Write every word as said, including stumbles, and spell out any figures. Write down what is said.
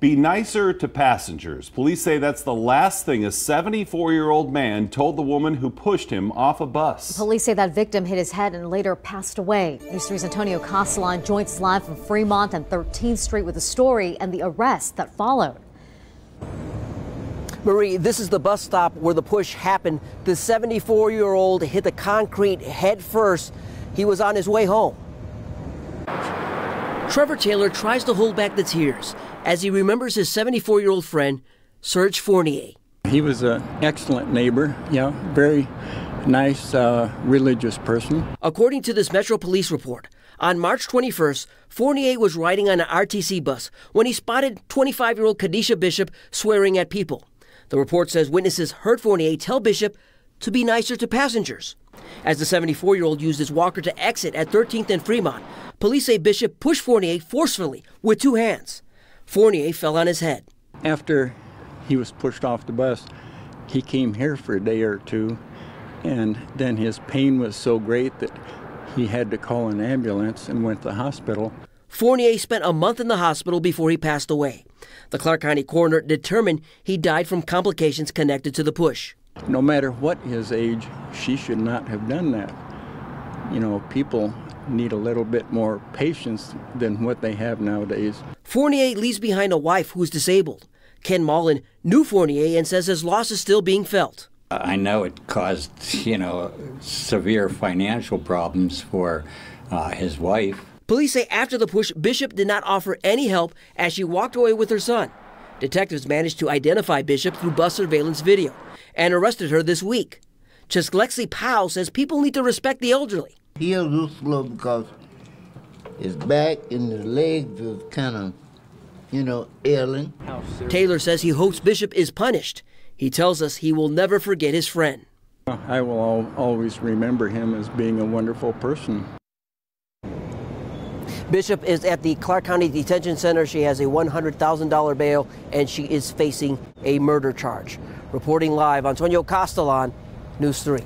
Be nicer to passengers. Police say that's the last thing a seventy-four-year-old man told the woman who pushed him off a bus. Police say that victim hit his head and later passed away. News three's Antonio Caslan joins us live from Fremont and thirteenth Street with the story and the arrest that followed. Marie, this is the bus stop where the push happened. The seventy-four-year-old hit the concrete head first. He was on his way home. Trevor Taylor tries to hold back the tears as he remembers his seventy-four-year-old friend, Serge Fournier. He was an excellent neighbor, you know, very nice, uh, religious person. According to this Metro Police report, on March twenty-first, Fournier was riding on an R T C bus when he spotted twenty-five-year-old Cadesha Bishop swearing at people. The report says witnesses heard Fournier tell Bishop to be nicer to passengers. As the seventy-four-year-old used his walker to exit at thirteenth and Fremont, police say Bishop pushed Fournier forcefully with two hands. Fournier fell on his head. After he was pushed off the bus, he came here for a day or two, and then his pain was so great that he had to call an ambulance and went to the hospital. Fournier spent a month in the hospital before he passed away. The Clark County coroner determined he died from complications connected to the push. No matter what his age, she should not have done that. You know, people need a little bit more patience than what they have nowadays. Fournier leaves behind a wife who's disabled. Ken Mullen knew Fournier and says his loss is still being felt. I know it caused, you know, severe financial problems for uh, his wife. Police say after the push, Bishop did not offer any help as she walked away with her son. Detectives managed to identify Bishop through bus surveillance video and arrested her this week. Chesley Powell says people need to respect the elderly. He was a little slow because his back and his legs was kind of, you know, ailing. Taylor says he hopes Bishop is punished. He tells us he will never forget his friend. I will always remember him as being a wonderful person. Bishop is at the Clark County Detention Center. She has a one hundred thousand dollar bail, and she is facing a murder charge. Reporting live, Antonio Caslan, News three.